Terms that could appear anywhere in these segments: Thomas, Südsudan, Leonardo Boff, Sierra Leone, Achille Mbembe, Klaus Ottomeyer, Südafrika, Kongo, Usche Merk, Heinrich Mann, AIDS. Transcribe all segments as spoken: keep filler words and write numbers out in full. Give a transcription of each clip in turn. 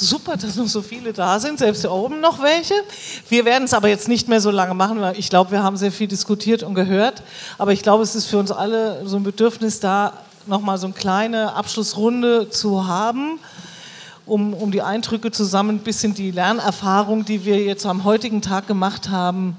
Super, dass noch so viele da sind, selbst hier oben noch welche. Wir werden es aber jetzt nicht mehr so lange machen, weil ich glaube, wir haben sehr viel diskutiert und gehört. Aber ich glaube, es ist für uns alle so ein Bedürfnis, da nochmal so eine kleine Abschlussrunde zu haben, um, um die Eindrücke zusammen, ein bisschen die Lernerfahrung, die wir jetzt am heutigen Tag gemacht haben,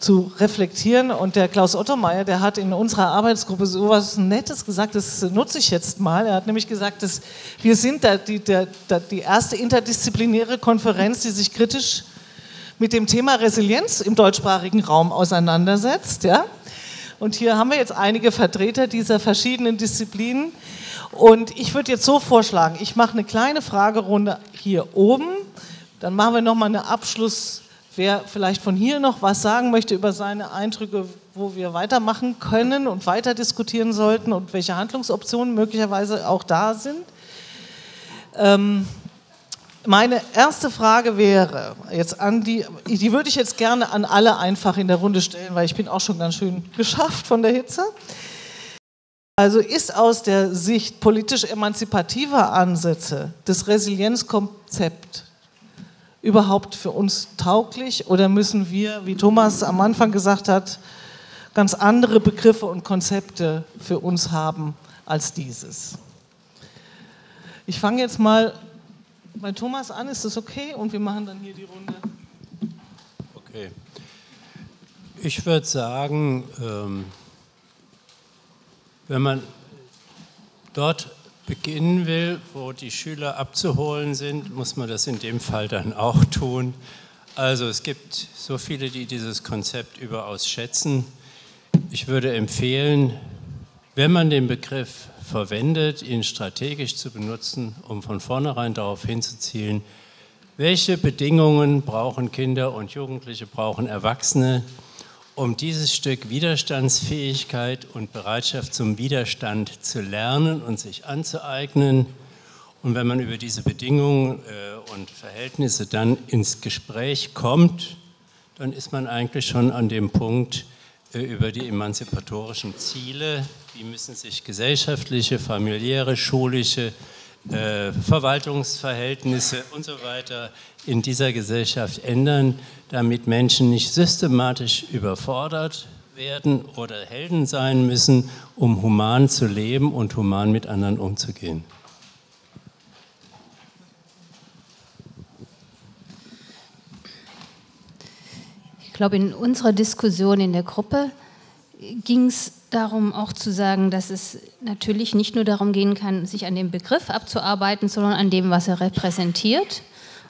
zu reflektieren. Und der Klaus Ottomeyer, der hat in unserer Arbeitsgruppe sowas Nettes gesagt, das nutze ich jetzt mal. Er hat nämlich gesagt, dass wir sind da die, der, da die erste interdisziplinäre Konferenz, die sich kritisch mit dem Thema Resilienz im deutschsprachigen Raum auseinandersetzt. Ja? Und hier haben wir jetzt einige Vertreter dieser verschiedenen Disziplinen. Und ich würde jetzt so vorschlagen, ich mache eine kleine Fragerunde hier oben, dann machen wir nochmal eine Abschlussrunde. Wer vielleicht von hier noch was sagen möchte über seine Eindrücke, wo wir weitermachen können und weiter diskutieren sollten und welche Handlungsoptionen möglicherweise auch da sind. Ähm, meine erste Frage wäre, jetzt an die, die würde ich jetzt gerne an alle einfach in der Runde stellen, weil ich bin auch schon ganz schön geschafft von der Hitze. Also ist aus der Sicht politisch emanzipativer Ansätze des Resilienzkonzept überhaupt für uns tauglich oder müssen wir, wie Thomas am Anfang gesagt hat, ganz andere Begriffe und Konzepte für uns haben als dieses? Ich fange jetzt mal bei Thomas an, ist das okay? Und wir machen dann hier die Runde. Okay. Ich würde sagen, ähm, wenn man dort beginnen will, wo die Schüler abzuholen sind, muss man das in dem Fall dann auch tun. Also es gibt so viele, die dieses Konzept überaus schätzen. Ich würde empfehlen, wenn man den Begriff verwendet, ihn strategisch zu benutzen, um von vornherein darauf hinzuzielen, welche Bedingungen brauchen Kinder und Jugendliche, brauchen Erwachsene, um dieses Stück Widerstandsfähigkeit und Bereitschaft zum Widerstand zu lernen und sich anzueignen. Und wenn man über diese Bedingungen und Verhältnisse dann ins Gespräch kommt, dann ist man eigentlich schon an dem Punkt über die emanzipatorischen Ziele. Wie müssen sich gesellschaftliche, familiäre, schulische Verwaltungsverhältnisse und so weiter in dieser Gesellschaft ändern, damit Menschen nicht systematisch überfordert werden oder Helden sein müssen, um human zu leben und human mit anderen umzugehen. Ich glaube, in unserer Diskussion in der Gruppe ging es darum auch zu sagen, dass es natürlich nicht nur darum gehen kann, sich an dem Begriff abzuarbeiten, sondern an dem, was er repräsentiert.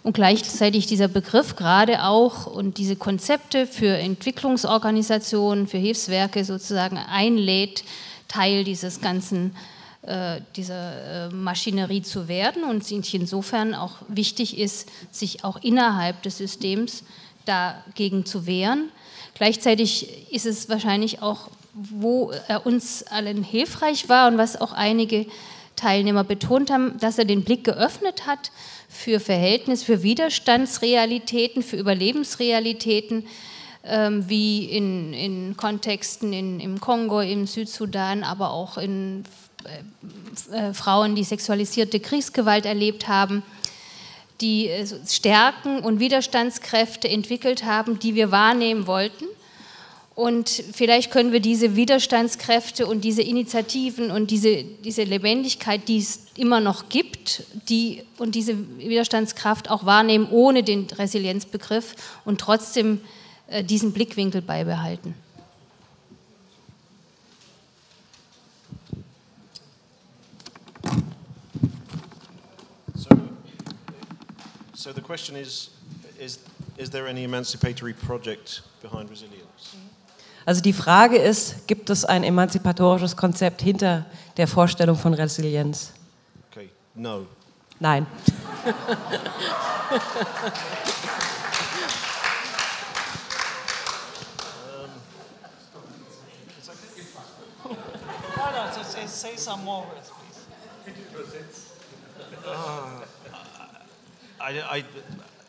Und gleichzeitig dieser Begriff gerade auch und diese Konzepte für Entwicklungsorganisationen, für Hilfswerke sozusagen einlädt, Teil dieses ganzen, äh, dieser Maschinerie zu werden und insofern auch wichtig ist, sich auch innerhalb des Systems dagegen zu wehren. Gleichzeitig ist es wahrscheinlich auch, wo er uns allen hilfreich war und was auch einige Teilnehmer betont haben, dass er den Blick geöffnet hat für Verhältnisse, für Widerstandsrealitäten, für Überlebensrealitäten, ähm, wie in, in Kontexten in, im Kongo, im Südsudan, aber auch in äh, äh, Frauen, die sexualisierte Kriegsgewalt erlebt haben, die äh, Stärken und Widerstandskräfte entwickelt haben, die wir wahrnehmen wollten. Und vielleicht können wir diese Widerstandskräfte und diese Initiativen und diese, diese Lebendigkeit, die es immer noch gibt, die, und diese Widerstandskraft auch wahrnehmen ohne den Resilienzbegriff und trotzdem äh, diesen Blickwinkel beibehalten. So, so the question is, is, is there any emancipatory project behind resilience? Also die Frage ist, gibt es ein emanzipatorisches Konzept hinter der Vorstellung von Resilienz? Okay, no. Nein.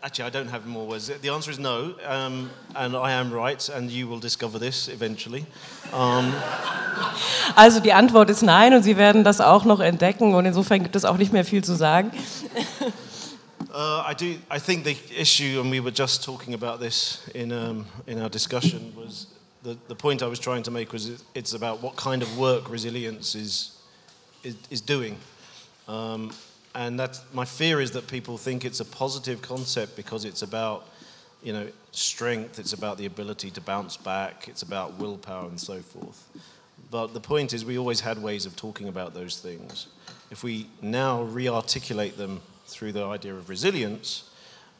Actually, I don't have more words. The answer is no, um, and I am right, and you will discover this eventually. Um. Also die Antwort ist nein, und Sie werden das auch noch entdecken, und insofern gibt es auch nicht mehr viel zu sagen. Uh, I do. I think the issue, and we were just talking about this in um, in our discussion, was the the point I was trying to make was it, it's about what kind of work resilience is is, is doing, um, and that's my fear is that people think it's a positive concept because it's about, you know, strength. It's about the ability to bounce back. It's about willpower and so forth. But the point is, we always had ways of talking about those things. If we now re-articulate them through the idea of resilience,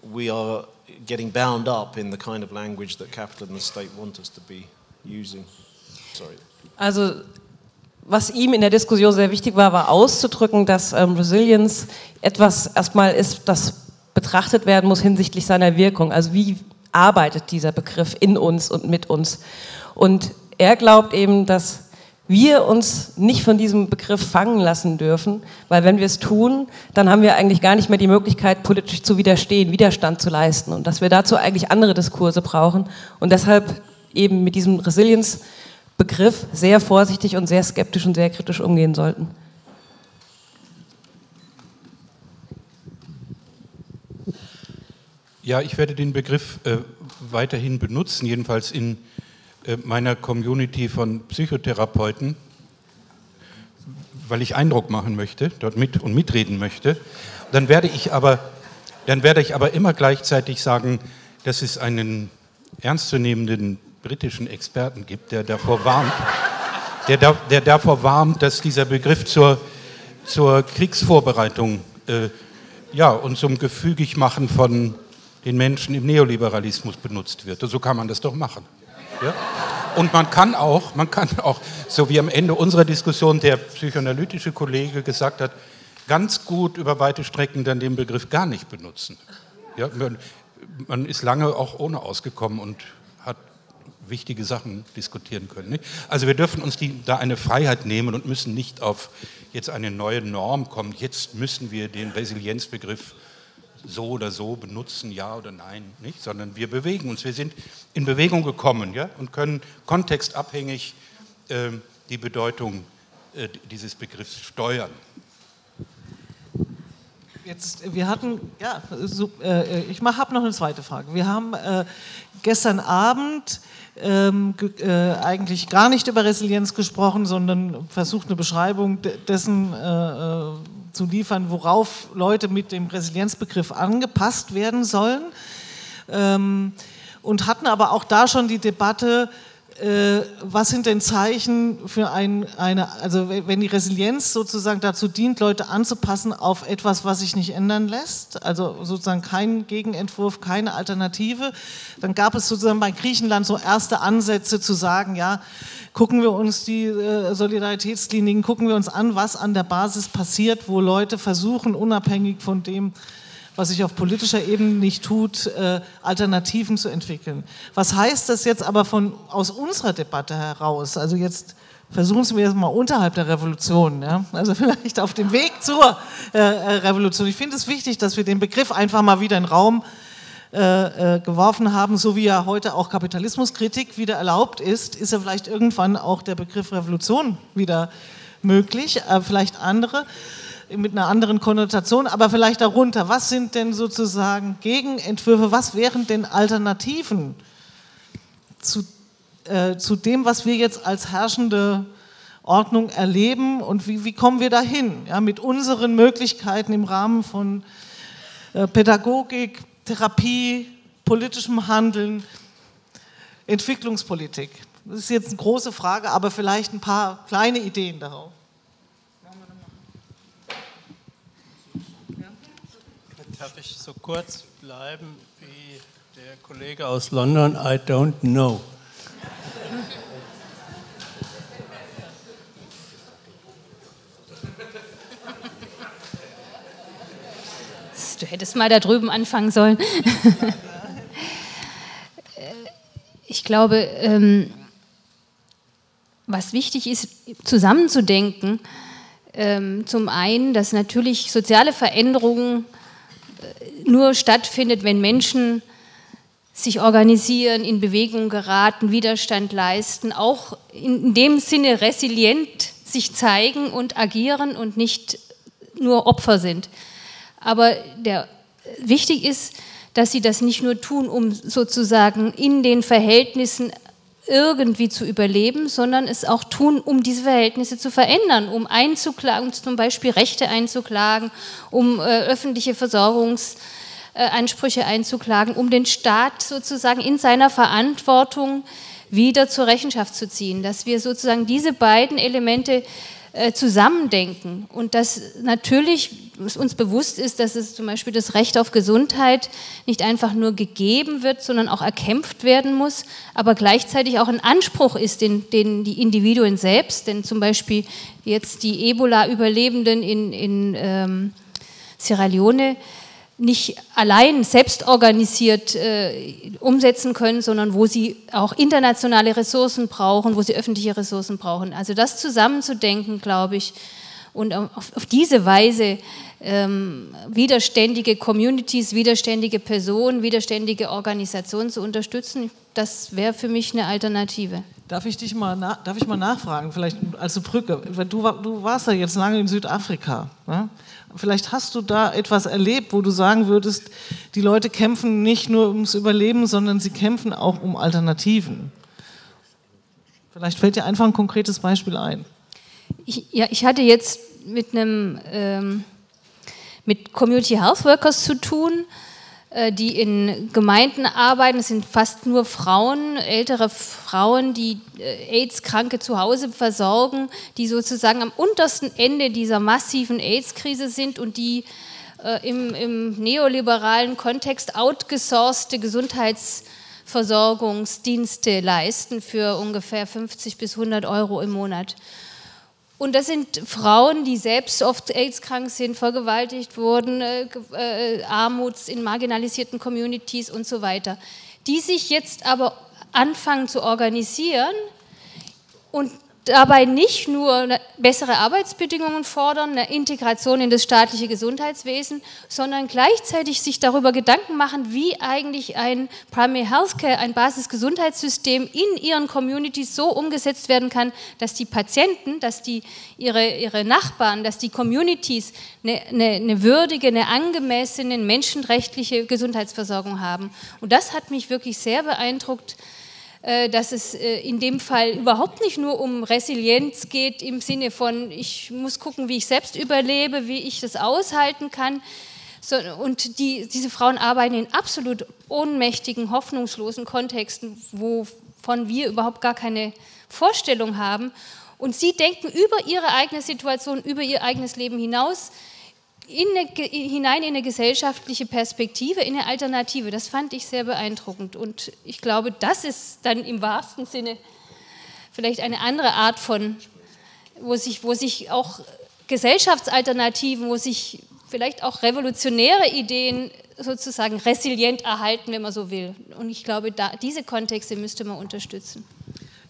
we are getting bound up in the kind of language that capital and the state want us to be using. Sorry. Also, was ihm in der Diskussion sehr wichtig war, war auszudrücken, dass ähm, Resilience etwas erstmal ist, das betrachtet werden muss hinsichtlich seiner Wirkung. Also wie arbeitet dieser Begriff in uns und mit uns? Und er glaubt eben, dass wir uns nicht von diesem Begriff fangen lassen dürfen, weil wenn wir es tun, dann haben wir eigentlich gar nicht mehr die Möglichkeit, politisch zu widerstehen, Widerstand zu leisten und dass wir dazu eigentlich andere Diskurse brauchen und deshalb eben mit diesem Resilience-Begriff sehr vorsichtig und sehr skeptisch und sehr kritisch umgehen sollten. Ja, ich werde den Begriff äh, weiterhin benutzen, jedenfalls in meiner Community von Psychotherapeuten, weil ich Eindruck machen möchte, dort mit und mitreden möchte. Dann werde ich aber, dann werde ich aber immer gleichzeitig sagen, dass es einen ernstzunehmenden britischen Experten gibt, der davor warnt, der, da, der davor warnt, dass dieser Begriff zur, zur Kriegsvorbereitung äh, ja, und zum Gefügigmachen von den Menschen im Neoliberalismus benutzt wird. Und so kann man das doch machen. Ja? Und man kann auch, man kann auch, so wie am Ende unserer Diskussion der psychoanalytische Kollege gesagt hat, ganz gut über weite Strecken dann den Begriff gar nicht benutzen. Ja? Man, man ist lange auch ohne ausgekommen und hat wichtige Sachen diskutieren können. Nicht? Also wir dürfen uns die, da eine Freiheit nehmen und müssen nicht auf jetzt eine neue Norm kommen. Jetzt müssen wir den Resilienzbegriff so oder so benutzen, ja oder nein, nicht, sondern wir bewegen uns. Wir sind in Bewegung gekommen, ja, und können kontextabhängig äh, die Bedeutung äh, dieses Begriffs steuern. Jetzt, wir hatten, ja, so, äh, ich habe noch eine zweite Frage. Wir haben äh, gestern Abend ähm, äh, eigentlich gar nicht über Resilienz gesprochen, sondern versucht eine Beschreibung de dessen äh, zu liefern, worauf Leute mit dem Resilienzbegriff angepasst werden sollen, ähm, und hatten aber auch da schon die Debatte, äh, was sind denn Zeichen für ein, eine, also wenn die Resilienz sozusagen dazu dient, Leute anzupassen auf etwas, was sich nicht ändern lässt, also sozusagen kein Gegenentwurf, keine Alternative, dann gab es sozusagen bei Griechenland so erste Ansätze zu sagen, ja, gucken wir uns die äh, Solidaritätskliniken, gucken wir uns an, was an der Basis passiert, wo Leute versuchen, unabhängig von dem, was sich auf politischer Ebene nicht tut, äh, Alternativen zu entwickeln. Was heißt das jetzt aber von, aus unserer Debatte heraus? Also jetzt versuchen wir das mal unterhalb der Revolution, ja? Also vielleicht auf dem Weg zur äh, Revolution. Ich finde es wichtig, dass wir den Begriff einfach mal wieder in den Raum Äh, geworfen haben, so wie ja heute auch Kapitalismuskritik wieder erlaubt ist, ist ja vielleicht irgendwann auch der Begriff Revolution wieder möglich, äh, vielleicht andere, mit einer anderen Konnotation, aber vielleicht darunter, was sind denn sozusagen Gegenentwürfe, was wären denn Alternativen zu, äh, zu dem, was wir jetzt als herrschende Ordnung erleben und wie, wie kommen wir dahin, ja, mit unseren Möglichkeiten im Rahmen von äh, Pädagogik, Therapie, politischem Handeln, Entwicklungspolitik. Das ist jetzt eine große Frage, aber vielleicht ein paar kleine Ideen darauf. Darf ich so kurz bleiben wie der Kollege aus London? I don't know. Du hättest mal da drüben anfangen sollen. Ich glaube, was wichtig ist, zusammenzudenken, zum einen, dass natürlich soziale Veränderungen nur stattfinden, wenn Menschen sich organisieren, in Bewegung geraten, Widerstand leisten, auch in dem Sinne resilient sich zeigen und agieren und nicht nur Opfer sind. Aber der wichtig ist, dass sie das nicht nur tun, um sozusagen in den Verhältnissen irgendwie zu überleben, sondern es auch tun, um diese Verhältnisse zu verändern, um einzuklagen, um zum Beispiel Rechte einzuklagen, um äh, öffentliche Versorgungsansprüche äh, einzuklagen, um den Staat sozusagen in seiner Verantwortung wieder zur Rechenschaft zu ziehen, dass wir sozusagen diese beiden Elemente äh, zusammendenken und dass natürlich uns bewusst ist, dass es zum Beispiel das Recht auf Gesundheit nicht einfach nur gegeben wird, sondern auch erkämpft werden muss, aber gleichzeitig auch ein Anspruch ist, den, den die Individuen selbst, denn zum Beispiel jetzt die Ebola-Überlebenden in, in ähm, Sierra Leone nicht allein selbst organisiert äh, umsetzen können, sondern wo sie auch internationale Ressourcen brauchen, wo sie öffentliche Ressourcen brauchen. Also das zusammenzudenken, glaube ich, und auf, auf diese Weise ähm, widerständige Communities, widerständige Personen, widerständige Organisationen zu unterstützen, das wäre für mich eine Alternative. Darf ich dich mal, na, darf ich mal nachfragen, vielleicht als eine Brücke, du, du warst ja jetzt lange in Südafrika, ne? Vielleicht hast du da etwas erlebt, wo du sagen würdest, die Leute kämpfen nicht nur ums Überleben, sondern sie kämpfen auch um Alternativen. Vielleicht fällt dir einfach ein konkretes Beispiel ein. Ich, ja, ich hatte jetzt mit einem ähm, mit Community Health Workers zu tun, äh, die in Gemeinden arbeiten. Es sind fast nur Frauen, ältere Frauen, die äh, AIDS-Kranke zu Hause versorgen, die sozusagen am untersten Ende dieser massiven AIDS-Krise sind und die äh, im, im neoliberalen Kontext outgesourcete Gesundheitsversorgungsdienste leisten für ungefähr fünfzig bis hundert Euro im Monat. Und das sind Frauen, die selbst oft AIDS-krank sind, vergewaltigt wurden, äh, äh, Armuts in marginalisierten Communities und so weiter, die sich jetzt aber anfangen zu organisieren und dabei nicht nur bessere Arbeitsbedingungen fordern, eine Integration in das staatliche Gesundheitswesen, sondern gleichzeitig sich darüber Gedanken machen, wie eigentlich ein Primary Healthcare, ein Basisgesundheitssystem in ihren Communities so umgesetzt werden kann, dass die Patienten, dass die ihre, ihre Nachbarn, dass die Communities eine, eine, eine würdige, eine angemessene, menschenrechtliche Gesundheitsversorgung haben. Und das hat mich wirklich sehr beeindruckt, dass es in dem Fall überhaupt nicht nur um Resilienz geht, im Sinne von, ich muss gucken, wie ich selbst überlebe, wie ich das aushalten kann. Und die, diese Frauen arbeiten in absolut ohnmächtigen, hoffnungslosen Kontexten, wovon wir überhaupt gar keine Vorstellung haben. Und sie denken über ihre eigene Situation, über ihr eigenes Leben hinaus, in eine, hinein in eine gesellschaftliche Perspektive, in eine Alternative. Das fand ich sehr beeindruckend und ich glaube, das ist dann im wahrsten Sinne vielleicht eine andere Art von, wo sich, wo sich auch Gesellschaftsalternativen, wo sich vielleicht auch revolutionäre Ideen sozusagen resilient erhalten, wenn man so will. Und ich glaube, da, diese Kontexte müsste man unterstützen.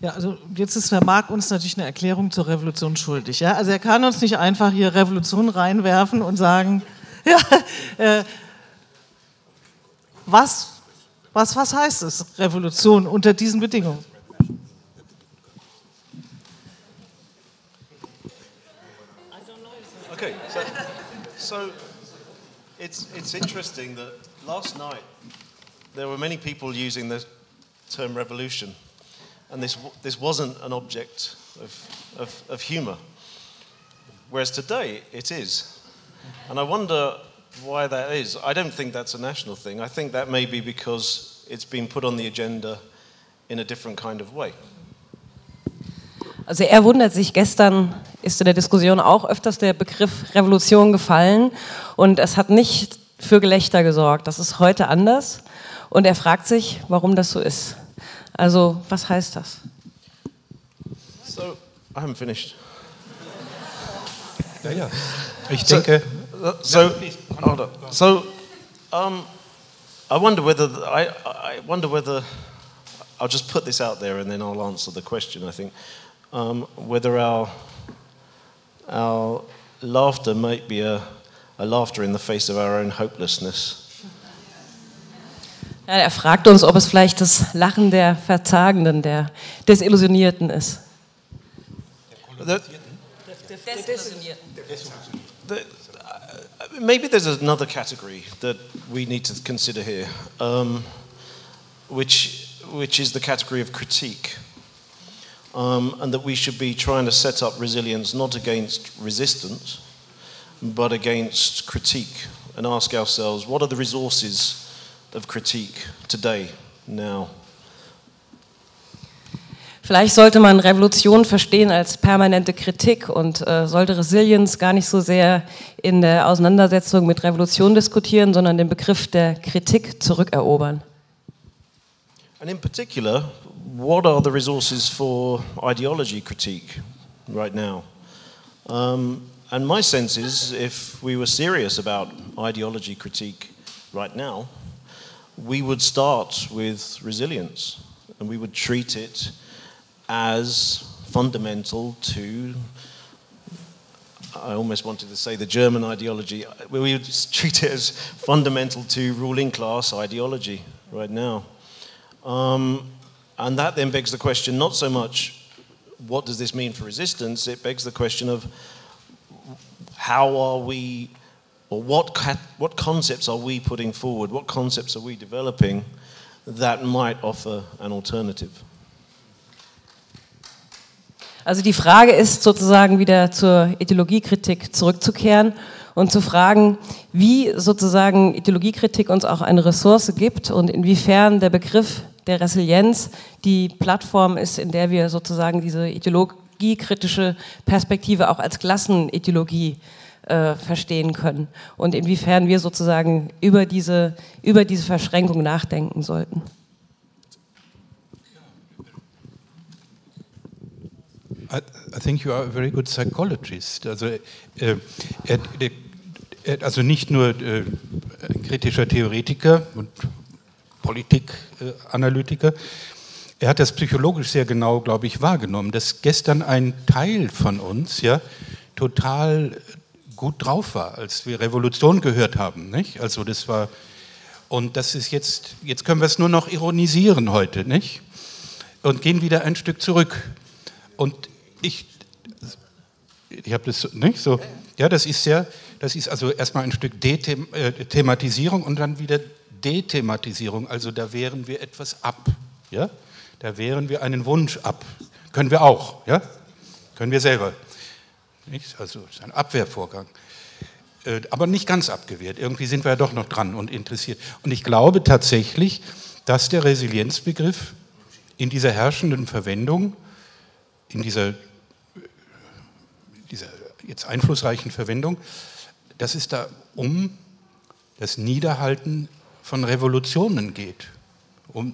Ja, also jetzt ist Herr Mark uns natürlich eine Erklärung zur Revolution schuldig. Ja? Also er kann uns nicht einfach hier Revolution reinwerfen und sagen, ja, äh, was, was, was heißt es, Revolution unter diesen Bedingungen? Okay, so, so it's, it's interesting that last night there were many people using the term revolution. And this, this wasn't an object of, of, of humour, whereas today it is. And I wonder why that is. I don't think that's a national thing. I think that may be because it's been put on the agenda in a different kind of way. Also er wundert sich, gestern ist in der Diskussion auch öfters der Begriff Revolution gefallen und es hat nicht für Gelächter gesorgt. Das ist heute anders und er fragt sich, warum das so ist. Also, was heißt das? So, I haven't finished. Ja, ja. Ich denke. So, so, so um, I wonder whether I, I wonder whether I'll just put this out there and then I'll answer the question. I think um, whether our our laughter might be a, a laughter in the face of our own hopelessness. Ja, er fragt uns, ob es vielleicht das Lachen der Verzagenden, der Desillusionierten ist. Der Desillusionierten. Maybe there's another category that we need to consider here, um, which, which is the category of critique, um, and that we should be trying to set up resilience not against resistance, but against critique, and ask ourselves, what are the resources of critique today, now? Vielleicht sollte man Revolution verstehen als permanente Kritik und äh, sollte Resilienz gar nicht so sehr in der Auseinandersetzung mit Revolution diskutieren, sondern den Begriff der Kritik zurückerobern. And in particular, what are the resources for ideology critique right now? Um, and my sense is, if we were serious about ideology critique right now, we would start with resilience and we would treat it as fundamental to, I almost wanted to say the German ideology, we would treat it as fundamental to ruling class ideology right now. Um, and that then begs the question, not so much what does this mean for resistance, it begs the question of how are we, or what, what concepts are we putting forward, what concepts are we developing that might offer an alternative? Also die Frage ist sozusagen wieder zur Ideologiekritik zurückzukehren und zu fragen, wie sozusagen Ideologiekritik uns auch eine Ressource gibt und inwiefern der Begriff der Resilienz die Plattform ist, in der wir sozusagen diese ideologiekritische Perspektive auch als Klassenideologie äh, verstehen können und inwiefern wir sozusagen über diese, über diese Verschränkung nachdenken sollten. I, I think you are a very good psychologist. Also, äh, er, er, also nicht nur äh, ein kritischer Theoretiker und Politikanalytiker, äh, er hat das psychologisch sehr genau, glaube ich, wahrgenommen, dass gestern ein Teil von uns ja total gut drauf war, als wir Revolution gehört haben, nicht? Also das war, und das ist jetzt, jetzt können wir es nur noch ironisieren heute, nicht? Und gehen wieder ein Stück zurück. Und ich, ich habe das nicht so, ja, das ist ja, das ist also erstmal ein Stück Dethematisierung und dann wieder Dethematisierung, also da wehren wir etwas ab, ja, da wehren wir einen Wunsch ab, können wir auch, ja, können wir selber, nicht? Also es ist ein Abwehrvorgang, aber nicht ganz abgewehrt, irgendwie sind wir ja doch noch dran und interessiert und ich glaube tatsächlich, dass der Resilienzbegriff in dieser herrschenden Verwendung, in dieser, dieser jetzt einflussreichen Verwendung, dass es da um das Niederhalten von Revolutionen geht. Um,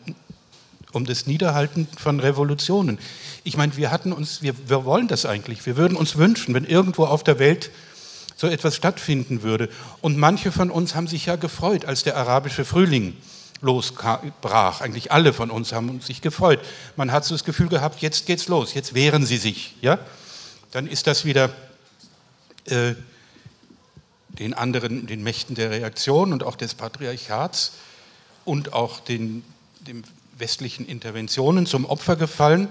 um das Niederhalten von Revolutionen. Ich meine, wir hatten uns, wir, wir wollen das eigentlich, wir würden uns wünschen, wenn irgendwo auf der Welt so etwas stattfinden würde. Und manche von uns haben sich ja gefreut, als der arabische Frühling losbrach. Eigentlich alle von uns haben uns sich gefreut. Man hat so das Gefühl gehabt, jetzt geht's los, jetzt wehren sie sich. Ja? Dann ist das wieder äh, den anderen, den Mächten der Reaktion und auch des Patriarchats und auch den, den westlichen Interventionen zum Opfer gefallen.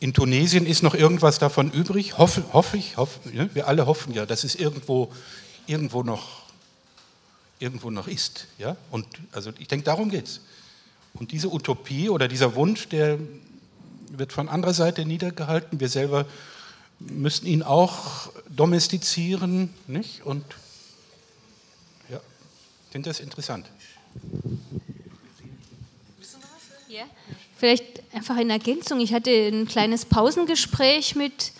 In Tunesien ist noch irgendwas davon übrig, hoffe, hoffe ich, hoffe, ja? Wir alle hoffen ja, dass es irgendwo, irgendwo noch irgendwo noch ist. Ja? Und also ich denke, darum geht es. Und diese Utopie oder dieser Wunsch, der wird von anderer Seite niedergehalten. Wir selber müssen ihn auch domestizieren. Nicht? Und ja, ich finde das interessant. Ja. Vielleicht einfach in Ergänzung. Ich hatte ein kleines Pausengespräch mit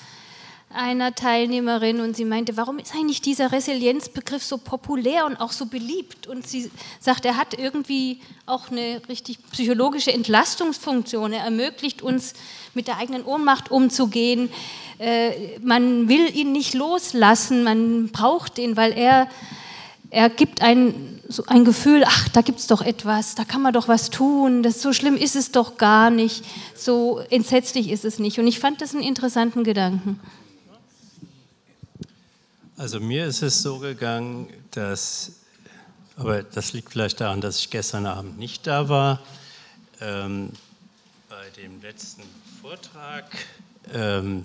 einer Teilnehmerin und sie meinte, warum ist eigentlich dieser Resilienzbegriff so populär und auch so beliebt? Und sie sagt, er hat irgendwie auch eine richtig psychologische Entlastungsfunktion. Er ermöglicht uns, mit der eigenen Ohnmacht umzugehen. Äh, man will ihn nicht loslassen, man braucht ihn, weil er, er gibt ein, so ein Gefühl, ach, da gibt es doch etwas, da kann man doch was tun, das, so schlimm ist es doch gar nicht, so entsetzlich ist es nicht. Und ich fand das einen interessanten Gedanken. Also mir ist es so gegangen, dass, aber das liegt vielleicht daran, dass ich gestern Abend nicht da war, ähm, bei dem letzten Vortrag ähm,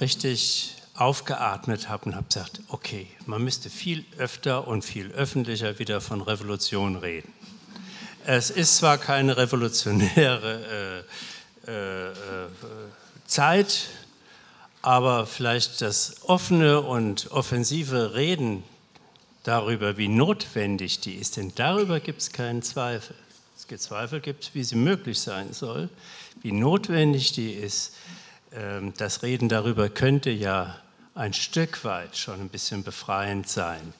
richtig aufgeatmet habe und habe gesagt, okay, man müsste viel öfter und viel öffentlicher wieder von Revolution reden. Es ist zwar keine revolutionäre äh, äh, äh, Zeit, aber vielleicht das offene und offensive Reden darüber, wie notwendig die ist, denn darüber gibt es keinen Zweifel. Es gibt Zweifel, gibt's, wie sie möglich sein soll, wie notwendig die ist. Das Reden darüber könnte ja ein Stück weit schon ein bisschen befreiend sein.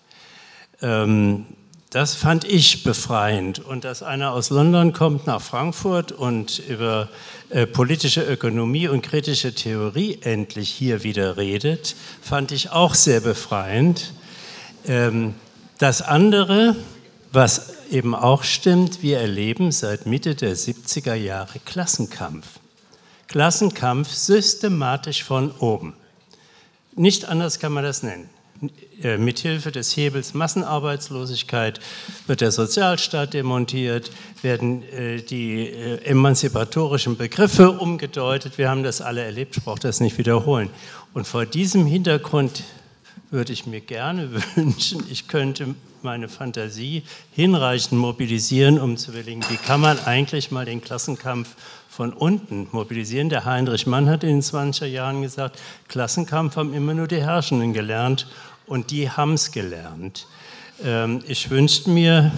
Das fand ich befreiend. Und dass einer aus London kommt nach Frankfurt und über politische Ökonomie und kritische Theorie endlich hier wieder redet, fand ich auch sehr befreiend. Das andere, was eben auch stimmt, wir erleben seit Mitte der siebziger Jahre Klassenkampf. Klassenkampf systematisch von oben. Nicht anders kann man das nennen. Mithilfe des Hebels Massenarbeitslosigkeit wird der Sozialstaat demontiert, werden die emanzipatorischen Begriffe umgedeutet. Wir haben das alle erlebt, ich brauche das nicht wiederholen. Und vor diesem Hintergrund würde ich mir gerne wünschen, ich könnte meine Fantasie hinreichend mobilisieren, um zu überlegen, wie kann man eigentlich mal den Klassenkampf von unten mobilisieren. Der Heinrich Mann hat in den zwanziger Jahren gesagt, Klassenkampf haben immer nur die Herrschenden gelernt und die haben es gelernt. Ich wünschte mir,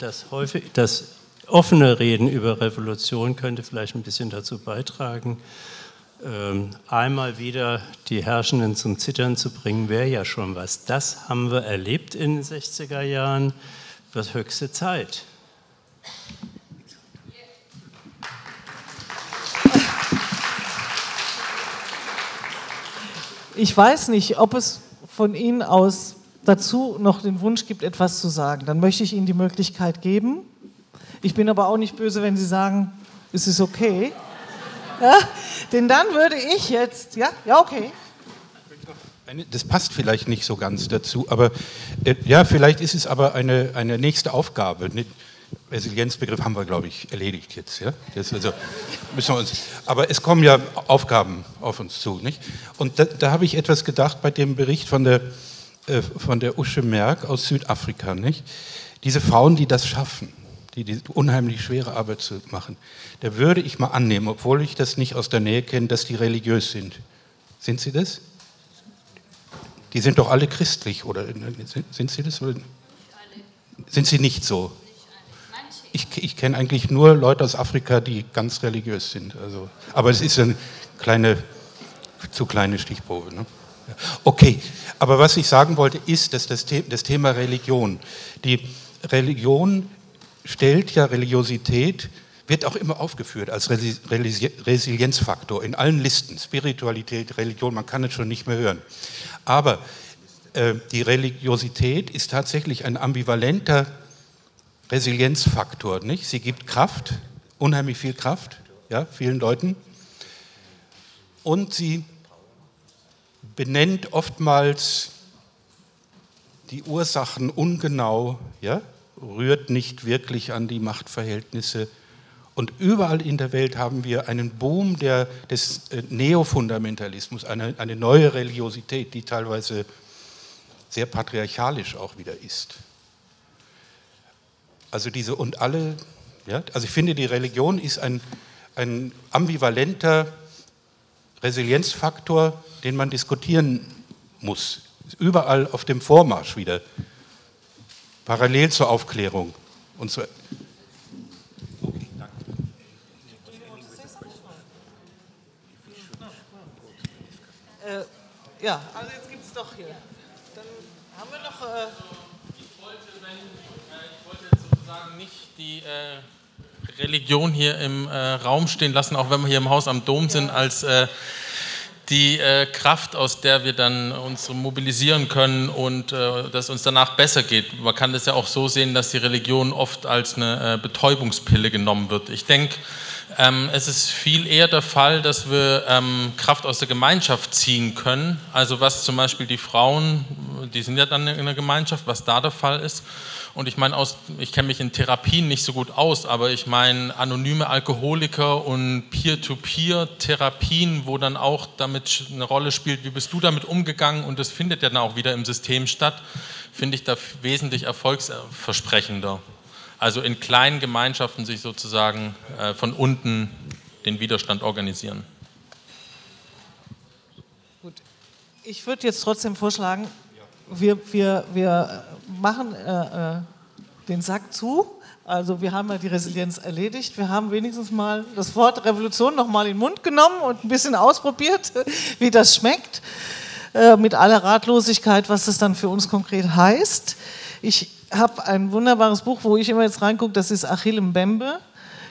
dass häufig das offene Reden über Revolution könnte vielleicht ein bisschen dazu beitragen, einmal wieder die Herrschenden zum Zittern zu bringen, wäre ja schon was. Das haben wir erlebt in den sechziger Jahren, das höchste Zeit. Ich weiß nicht, ob es von Ihnen aus dazu noch den Wunsch gibt, etwas zu sagen. Dann möchte ich Ihnen die Möglichkeit geben. Ich bin aber auch nicht böse, wenn Sie sagen, es ist okay. Ja, denn dann würde ich jetzt, ja, ja, okay. Das passt vielleicht nicht so ganz dazu, aber äh, ja, vielleicht ist es aber eine, eine nächste Aufgabe. Den Resilienzbegriff haben wir, glaube ich, erledigt jetzt. Ja? Das, also, müssen wir uns, aber es kommen ja Aufgaben auf uns zu. Nicht? Und da, da habe ich etwas gedacht bei dem Bericht von der, äh, von der Usche Merk aus Südafrika. Nicht? Diese Frauen, die das schaffen. Die, die unheimlich schwere Arbeit zu machen, da würde ich mal annehmen, obwohl ich das nicht aus der Nähe kenne, dass die religiös sind. Sind sie das? Die sind doch alle christlich, oder? Sind, sind sie das? Oder? Nicht alle. Sind sie nicht so? Nicht alle. Ich, ich kenne eigentlich nur Leute aus Afrika, die ganz religiös sind. Also, aber es ist eine kleine, zu kleine Stichprobe. Ne? Okay, aber was ich sagen wollte, ist, dass das, The- das Thema Religion, die Religion stellt ja Religiosität, wird auch immer aufgeführt als Resilienzfaktor in allen Listen, Spiritualität, Religion, man kann es schon nicht mehr hören. Aber äh, die Religiosität ist tatsächlich ein ambivalenter Resilienzfaktor, nicht? Sie gibt Kraft, unheimlich viel Kraft, ja, vielen Leuten, und sie benennt oftmals die Ursachen ungenau, ja, rührt nicht wirklich an die Machtverhältnisse. Und überall in der Welt haben wir einen Boom der, des Neofundamentalismus, eine, eine neue Religiosität, die teilweise sehr patriarchalisch auch wieder ist. Also diese und alle, ja, also ich finde, die Religion ist ein, ein ambivalenter Resilienzfaktor, den man diskutieren muss. Ist überall auf dem Vormarsch wieder. Parallel zur Aufklärung. Und so. Okay, danke. Äh, ja, also jetzt gibt es doch hier. Dann haben wir noch. Äh ich, wollte, wenn, äh, ich wollte jetzt sozusagen nicht die äh, Religion hier im äh, Raum stehen lassen, auch wenn wir hier im Haus am Dom sind, als äh, die äh, Kraft, aus der wir dann uns mobilisieren können und äh, dass uns danach besser geht. Man kann das ja auch so sehen, dass die Religion oft als eine äh, Betäubungspille genommen wird. Ich denke, ähm, es ist viel eher der Fall, dass wir ähm, Kraft aus der Gemeinschaft ziehen können. Also was zum Beispiel die Frauen, die sind ja dann in einer Gemeinschaft, was da der Fall ist. Und ich meine, aus, ich kenne mich in Therapien nicht so gut aus, aber ich meine, anonyme Alkoholiker und Peer-to-Peer-Therapien, wo dann auch damit eine Rolle spielt, wie bist du damit umgegangen, und das findet ja dann auch wieder im System statt, finde ich da wesentlich erfolgsversprechender. Also in kleinen Gemeinschaften sich sozusagen äh, von unten den Widerstand organisieren. Gut. Ich würde jetzt trotzdem vorschlagen, wir, wir, wir machen äh, äh, den Sack zu. Also wir haben ja die Resilienz erledigt. Wir haben wenigstens mal das Wort Revolution nochmal in den Mund genommen und ein bisschen ausprobiert, wie das schmeckt. Äh, mit aller Ratlosigkeit, was das dann für uns konkret heißt. Ich habe ein wunderbares Buch, wo ich immer jetzt reingucke, das ist Achille Mbembe,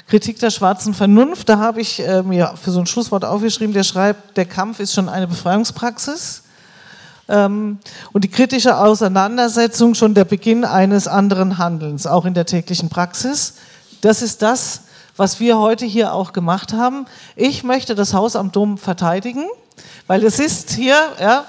Kritik der schwarzen Vernunft. Da habe ich äh, mir für so ein Schlusswort aufgeschrieben, der schreibt, der Kampf ist schon eine Befreiungspraxis ähm, und die kritische Auseinandersetzung schon der Beginn eines anderen Handelns, auch in der täglichen Praxis. Das ist das, was wir heute hier auch gemacht haben. Ich möchte das Haus am Dom verteidigen, weil es ist hier, ja,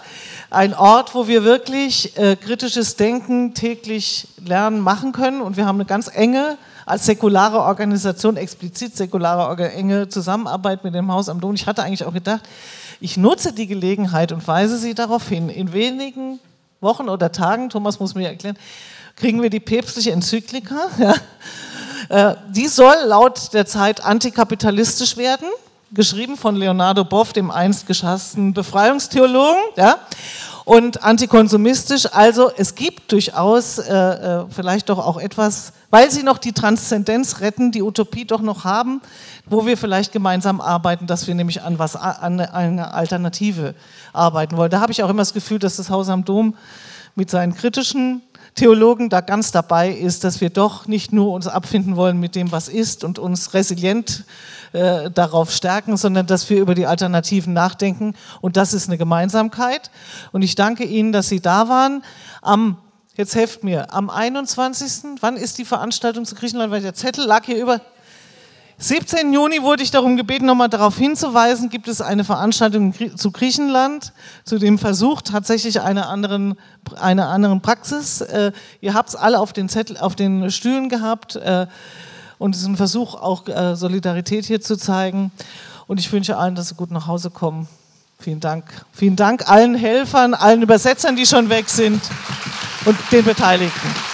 ein Ort, wo wir wirklich äh, kritisches Denken täglich lernen, machen können. Und wir haben eine ganz enge, als säkulare Organisation, explizit säkulare, enge Zusammenarbeit mit dem Haus am Dom. Ich hatte eigentlich auch gedacht, ich nutze die Gelegenheit und weise Sie darauf hin. In wenigen Wochen oder Tagen, Thomas muss mir erklären, kriegen wir die päpstliche Enzyklika. Ja. Äh, die soll laut der Zeit antikapitalistisch werden. Geschrieben von Leonardo Boff, dem einst geschassten Befreiungstheologen, ja, und antikonsumistisch. Also es gibt durchaus äh, vielleicht doch auch etwas, weil sie noch die Transzendenz retten, die Utopie doch noch haben, wo wir vielleicht gemeinsam arbeiten, dass wir nämlich an, was, an eine Alternative arbeiten wollen. Da habe ich auch immer das Gefühl, dass das Haus am Dom mit seinen kritischen Theologen da ganz dabei ist, dass wir doch nicht nur uns abfinden wollen mit dem, was ist, und uns resilient äh, darauf stärken, sondern dass wir über die Alternativen nachdenken, und das ist eine Gemeinsamkeit. Und ich danke Ihnen, dass Sie da waren. Am, jetzt helft mir, am einundzwanzigsten wann ist die Veranstaltung zu Griechenland, weil der Zettel lag hier über... siebzehnten Juni wurde ich darum gebeten, nochmal darauf hinzuweisen, gibt es eine Veranstaltung zu Griechenland, zu dem Versuch tatsächlich einer anderen, einer anderen Praxis. Äh, ihr habt es alle auf den, Zettel, auf den Stühlen gehabt, äh, und es ist ein Versuch, auch äh, Solidarität hier zu zeigen. Und ich wünsche allen, dass sie gut nach Hause kommen. Vielen Dank. Vielen Dank allen Helfern, allen Übersetzern, die schon weg sind, und den Beteiligten.